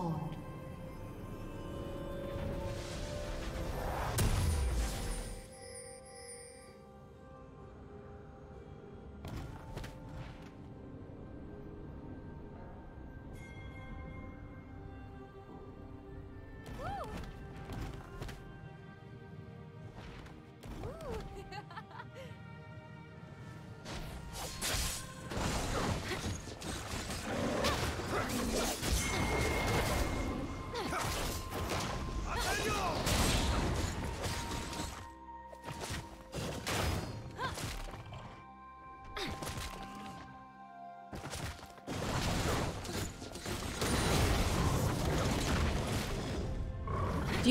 spawned. Do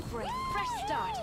New brain, fresh start.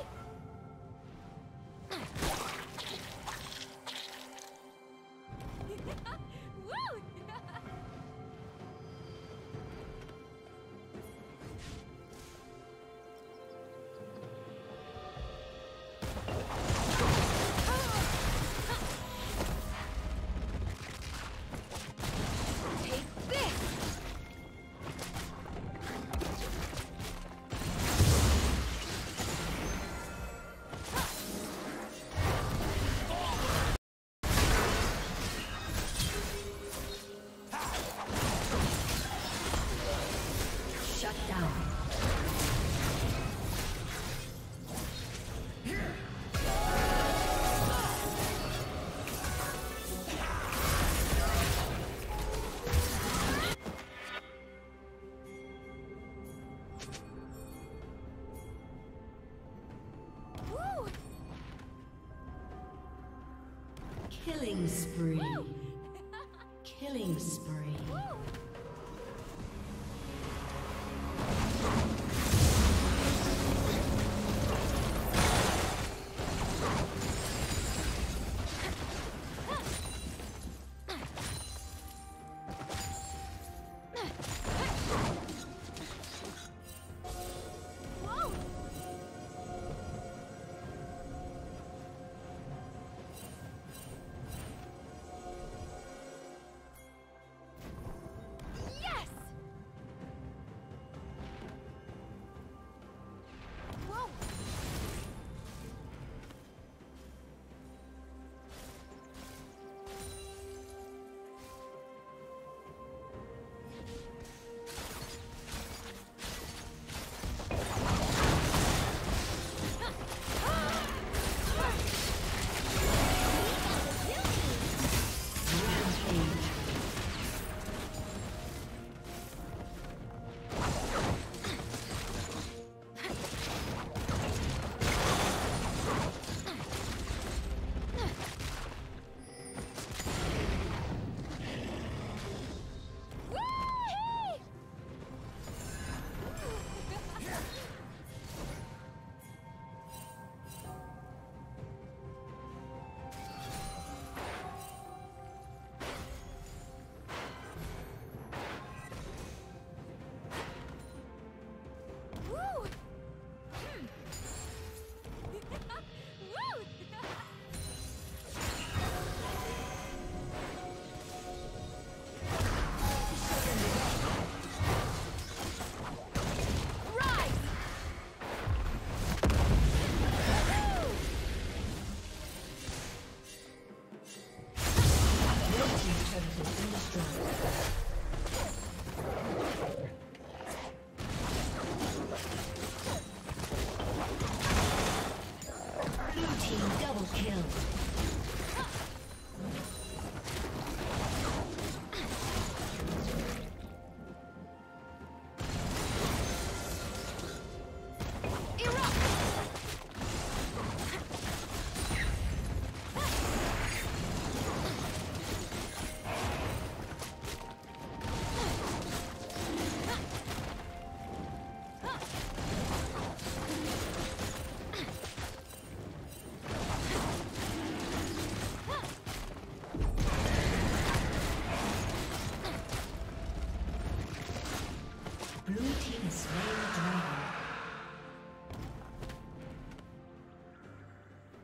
Killing spree. Killing spree.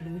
Blue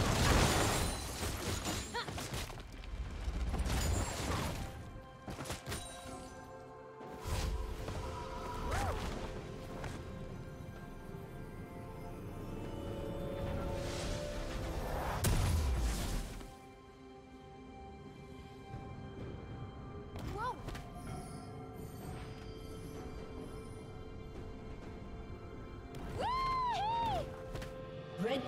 Red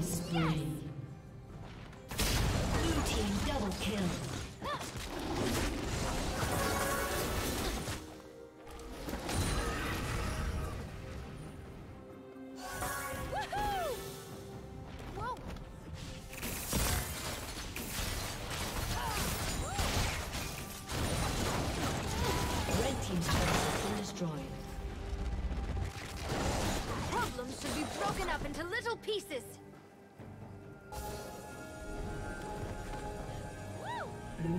Spree. Blue team double kill. Red team's turret has been destroyed. Problems should be broken up into little pieces. Blue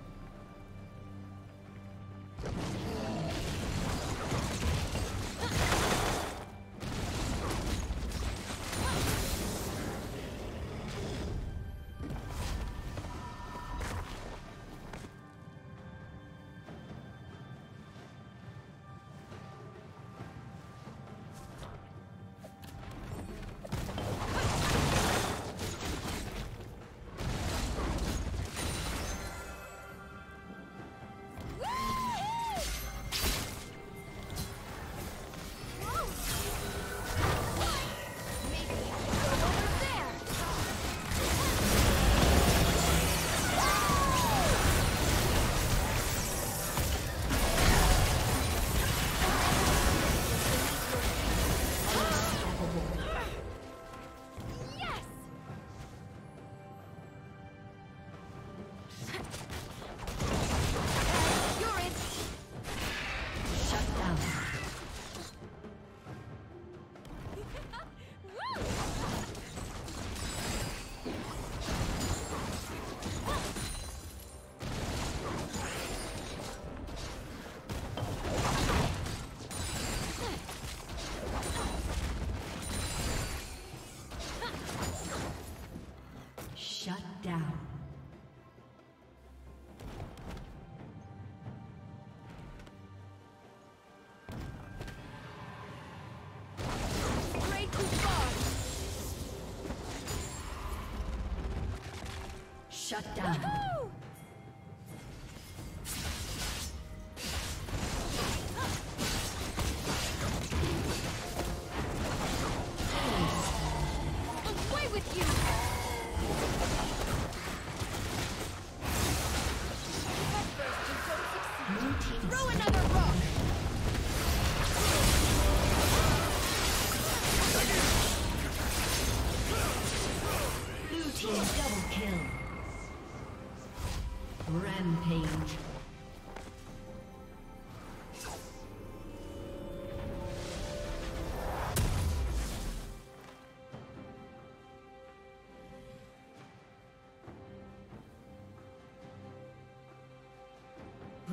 Shut down. Woo-hoo! Away with you. Throw another rock. Blue team double kill. Rampage.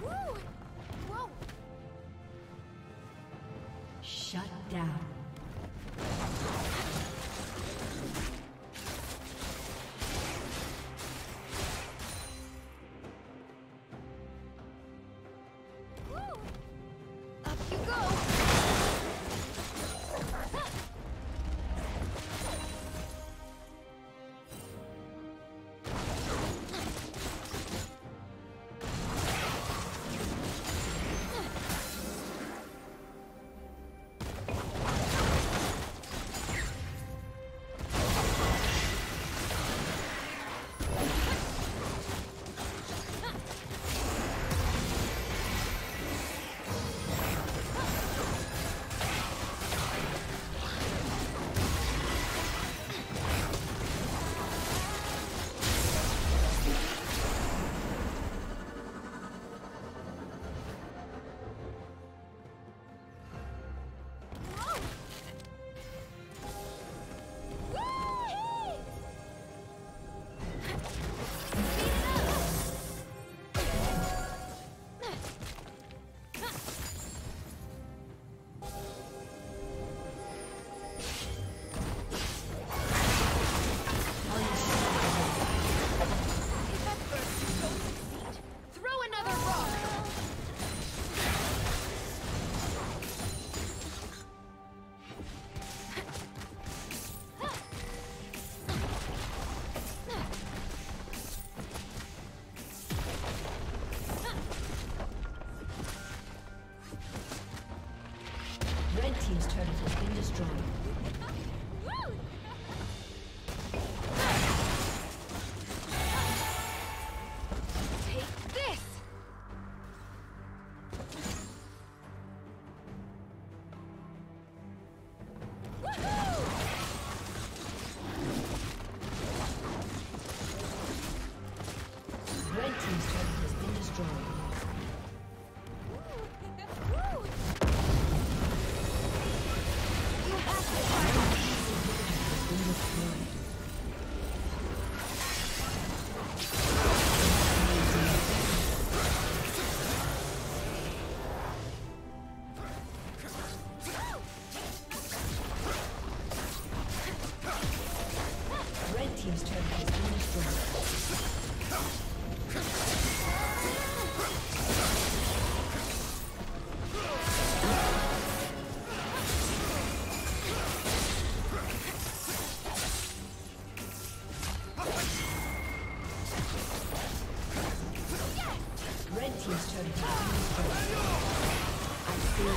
Woo! team's turn. I feel you.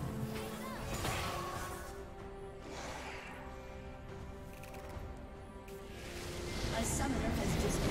summoner has just